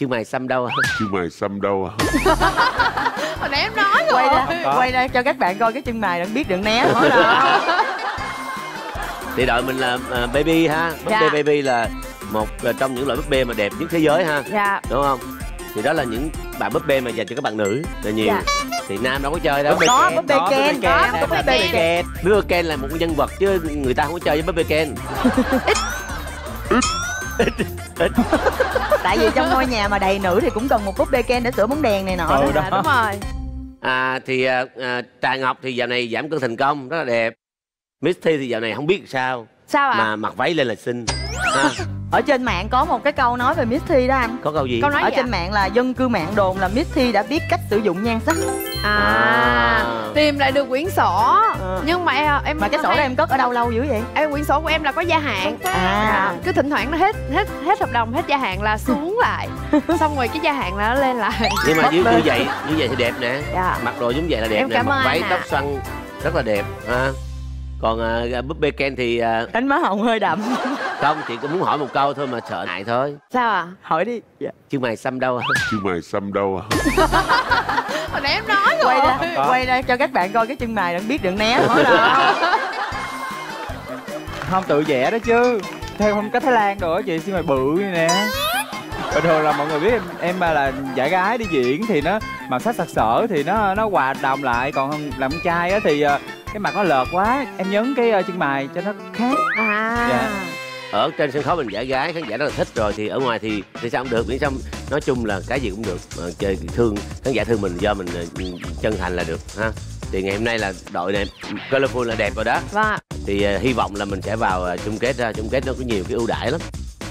Chứ mày xăm đâu hả? Chứ mày xăm đâu hả? Hồi nãy em nói rồi. Quay ra cho các bạn coi cái chân mày đừng biết đừng né nữa rồi. Thì đội mình là baby ha. Búp bê baby là một trong những loại búp bê mà đẹp nhất thế giới ha. Dạ. Đúng không? Thì đó là những bạn búp bê mà dành cho các bạn nữ là nhiều. Dạ. Thì nam đâu có chơi đâu. Có búp bê Ken. Có búp bê Ken. Búp bê Ken là một nhân vật chứ người ta không có chơi với búp bê Ken. Ít. Tại vì trong ngôi nhà mà đầy nữ thì cũng cần một búp bê Ken để sửa bóng đèn này nọ. Đó. Đúng rồi. Trà Ngọc thì dạo này giảm cân thành công rất là đẹp. Miss Thi thì dạo này không biết sao. Sao ạ? Mà mặc váy lên là xinh. Ở trên mạng có một cái câu nói về Miss Thi đó anh. Có câu gì? Câu nói ở trên mạng là dân cư mạng đồn là Miss Thi đã biết cách sử dụng nhan sắc. Tìm lại được quyển sổ. Nhưng mà em mà cái sổ đó em cất ở đâu lâu dữ vậy? Em quyển sổ của em là có gia hạn. Cứ thỉnh thoảng nó hết hợp đồng, hết gia hạn là xuống lại. Xong rồi cái gia hạn là nó lên lại. Nhưng mà như vậy thì đẹp nè. Mặc đồ giống vậy là đẹp em nè. Cảm mặc váy tóc xoăn rất là đẹp. Còn búp bê Ken thì đánh má hồng hơi đậm. Không, chị cũng muốn hỏi một câu thôi mà sợ ngại thôi. Sao ạ? Hỏi đi. Chứ mày xăm đâu hả? Chứ mày xăm đâu hả? Hồi nãy em nói rồi. Quay ra cho các bạn coi cái chân mày đừng biết đừng né nữa rồi. Không tự vẽ đó chứ. Theo phong cách Thái Lan rồi chị xin mày bự vậy nè. Bình thường là mọi người biết em là giả gái đi diễn thì nó màu sắc sặc sỡ thì nó hòa đồng lại, còn làm trai á thì cái mặt nó lợt quá, em nhấn cái chân mày cho nó khác. Ở trên sân khấu mình giả gái khán giả rất là thích rồi, thì ở ngoài thì sao cũng được, miễn sao nói chung là cái gì cũng được, chơi thương khán giả thương mình do mình chân thành là được ha. Thì ngày hôm nay là đội này Colorful là đẹp rồi đó. Thì hy vọng là mình sẽ vào chung kết ra. Chung kết nó có nhiều cái ưu đãi lắm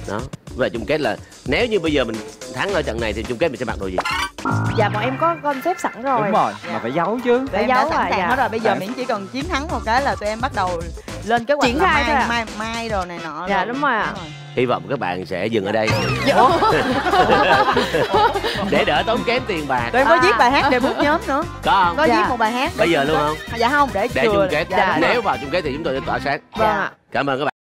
đó. Và chung kết là nếu như bây giờ mình thắng ở trận này thì chung kết mình sẽ mặc đồ gì? Dạ bọn em có concept sẵn rồi. Đúng rồi, mà phải giấu chứ. Phải giấu sẵn sàng hết rồi. Bây giờ miễn chỉ cần chiến thắng một cái là tụi em bắt đầu lên kế hoạch là mai rồi này nọ. Dạ đúng rồi ạ. Hy vọng các bạn sẽ dừng ở đây để đỡ tốn kém tiền bạc. Tụi em có viết bài hát để bước nhóm nữa. Có không? Có viết một bài hát. Bây giờ luôn không? Dạ không, để chung kết. Nếu vào chung kết thì chúng tôi sẽ tỏa sáng. Cảm ơn các bạn.